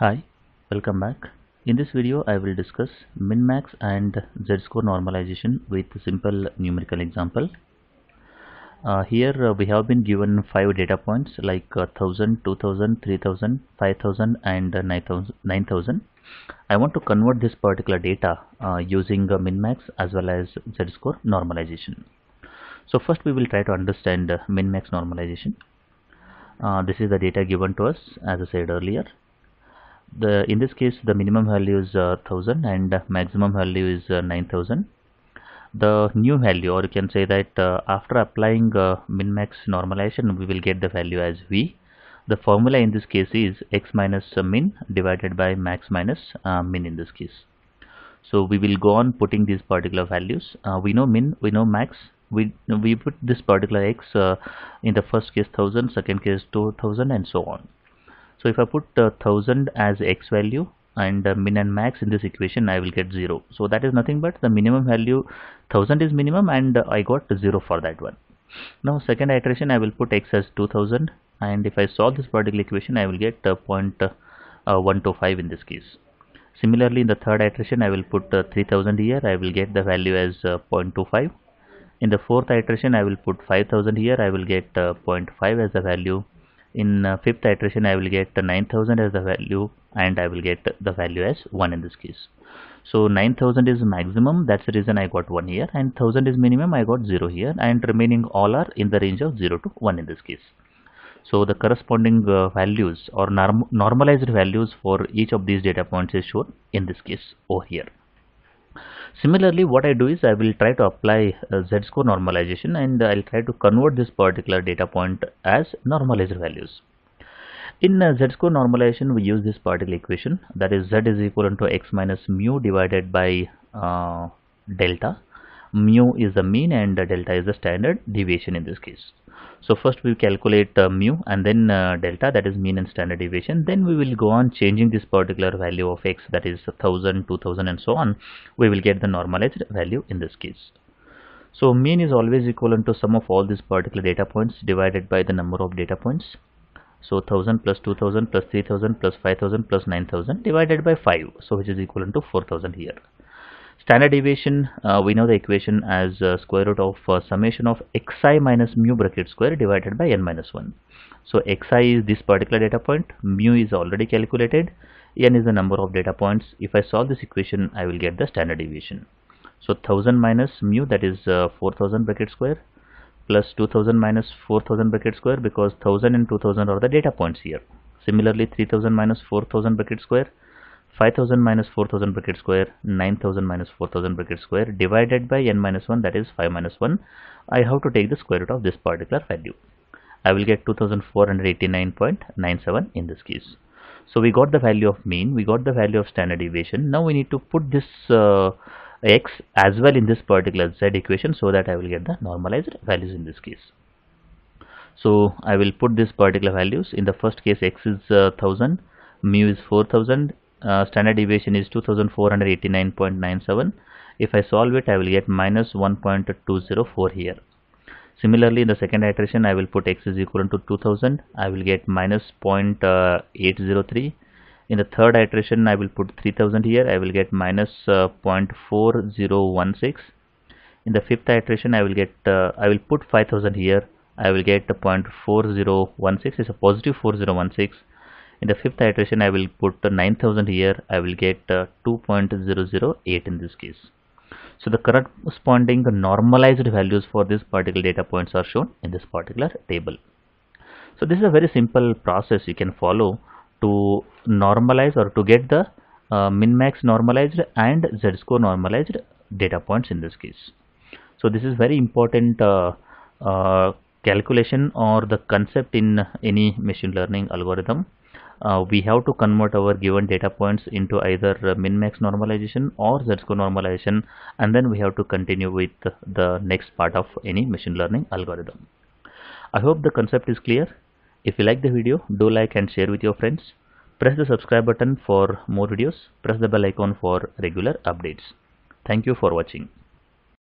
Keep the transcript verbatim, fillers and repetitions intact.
Hi, welcome back. In this video I will discuss min-max and z-score normalization with simple numerical example. Uh, here uh, we have been given five data points like uh, one thousand, two thousand, three thousand, five thousand and uh, nine thousand. I want to convert this particular data uh, using uh, min-max as well as z-score normalization. So first we will try to understand uh, min-max normalization. Uh, this is the data given to us, as I said earlier. The, in this case the minimum value is uh, one thousand and maximum value is uh, nine thousand. The new value, or you can say that uh, after applying uh, min-max normalization, we will get the value as V. The formula in this case is X minus uh, min divided by max minus uh, min in this case. So we will go on putting these particular values. Uh, we know min, we know max. We, we put this particular X uh, in the first case one thousand, second case two thousand and so on. So if I put uh, one thousand as X value and uh, min and max in this equation, I will get zero. So that is nothing but the minimum value, one thousand is minimum, and uh, I got zero for that one. Now second iteration, I will put X as two thousand, and if I solve this particular equation, I will get uh, zero point one two five in this case. Similarly, in the third iteration, I will put uh, three thousand here, I will get the value as uh, zero point two five. In the fourth iteration, I will put five thousand here, I will get uh, zero point five as the value. In uh, fifth iteration, I will get uh, nine thousand as the value, and I will get the value as one in this case. So nine thousand is maximum, that's the reason I got one here, and one thousand is minimum, I got zero here, and remaining all are in the range of zero to one in this case. So the corresponding uh, values or norm normalized values for each of these data points is shown in this case over here. Similarly, what I do is I will try to apply uh, z-score normalization, and I'll try to convert this particular data point as normalized values. In uh, z-score normalization, we use this particular equation, that is z is equivalent to X minus mu divided by uh, delta. Mu is the mean and uh, delta is the standard deviation in this case. So first we calculate uh, mu and then uh, delta, that is mean and standard deviation. Then we will go on changing this particular value of X, that is one thousand, two thousand and so on. We will get the normalized value in this case. So mean is always equivalent to sum of all these particular data points divided by the number of data points. So one thousand plus two thousand plus three thousand plus five thousand plus nine thousand divided by five, so which is equivalent to four thousand here. Standard deviation, uh, we know the equation as uh, square root of uh, summation of Xi minus mu bracket square divided by n minus one. So Xi is this particular data point, mu is already calculated, n is the number of data points. If I solve this equation, I will get the standard deviation. So one thousand minus mu, that is uh, four thousand bracket square, plus two thousand minus four thousand bracket square, because one thousand and two thousand are the data points here. Similarly, three thousand minus four thousand bracket square, five thousand minus four thousand bracket square, nine thousand minus four thousand bracket square divided by n minus one, that is five minus one. I have to take the square root of this particular value. I will get two thousand four hundred eighty-nine point nine seven in this case. So we got the value of mean, we got the value of standard deviation. Now we need to put this uh, X as well in this particular Z equation, so that I will get the normalized values in this case. So I will put these particular values. In the first case, X is uh, one thousand, mu is four thousand. Uh, standard deviation is two thousand four hundred eighty-nine point nine seven. If I solve it, I will get minus one point two zero four here. Similarly, in the second iteration, I will put X is equivalent to two thousand. I will get minus zero point eight zero three. In the third iteration, I will put three thousand here. I will get minus uh, zero point four zero one six. In the fifth iteration, I will get uh, I will put five thousand here. I will get zero point four zero one six. It's a positive four zero one six. In the fifth iteration, I will put uh, nine thousand here. I will get uh, two point zero zero eight in this case. So the corresponding normalized values for this particular data points are shown in this particular table. So this is a very simple process you can follow to normalize or to get the uh, min-max normalized and z-score normalized data points in this case. So this is very important uh, uh, calculation or the concept in any machine learning algorithm. Uh, we have to convert our given data points into either uh, min-max normalization or z-score normalization, and then we have to continue with the next part of any machine learning algorithm. I hope the concept is clear. If you like the video, do like and share with your friends. Press the subscribe button for more videos. Press the bell icon for regular updates. Thank you for watching.